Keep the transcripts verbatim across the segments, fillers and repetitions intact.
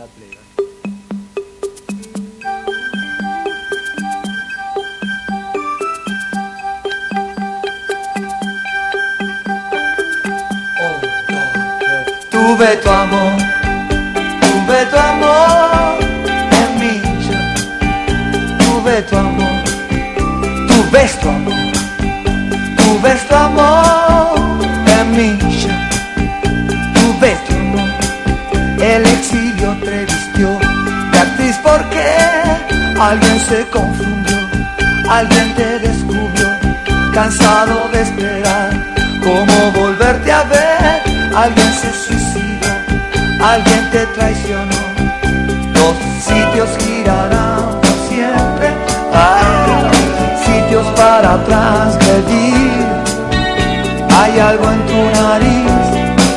andare a player. Tuve tu amor, tuve tu amor en mí, yo. Tuve tu amor, tuve tu amor, tuve tu amor en mí, yo. Tuve tu amor, el exilio te vistió de actriz porque alguien se confundió, alguien te descubrió, cansado de esperar, cómo volverte a ver, alguien se suicidó. Alguien te traicionó, los sitios girarán por siempre, hay sitios para atrás pedir, hay algo en tu nariz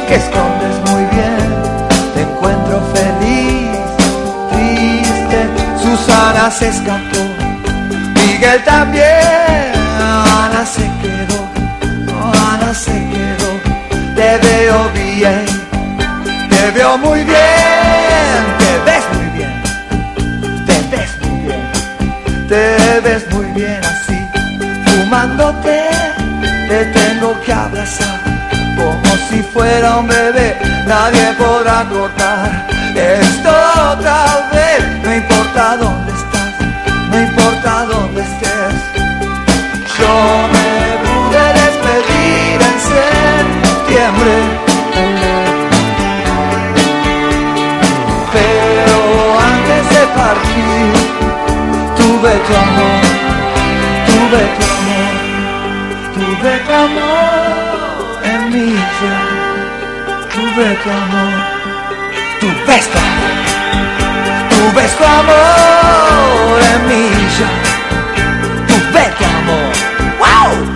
que escondes muy bien, te encuentro feliz, triste, Susana se escapó, Miguel también, Ana se quedó, Ana se quedó, te veo bien. Te veo muy bien, te ves muy bien, te ves muy bien, te ves muy bien así, fumándote, te tengo que abrazar, como si fuera un bebé, nadie podrá cortar, esto otra vez, no importa dónde estás, no importa dónde estés, yo me voy a despedir en septiembre. Tuve tu amor, tuve tu amor, tuve tu amor en mí, tuve tu amor, tuve tu amor, tuve tu amor en mí, tuve tu amor, wow.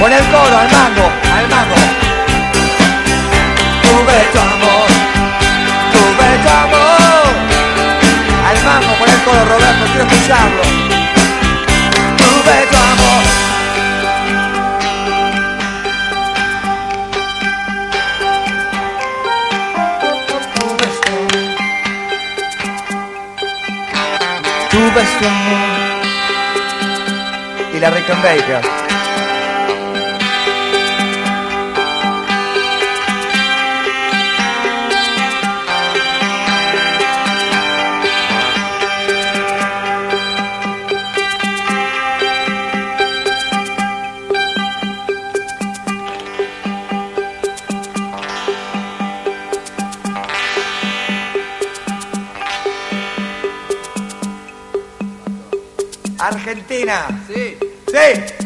Pon el coro al mango, al mango. Tuve tu amor, tuve tu amor. Al mango, pon el coro, Roberto, quiero escucharlo. Tuve tu amor. Tuve tu amor. Y la Rick and Baker. Argentina. Sí. Sí.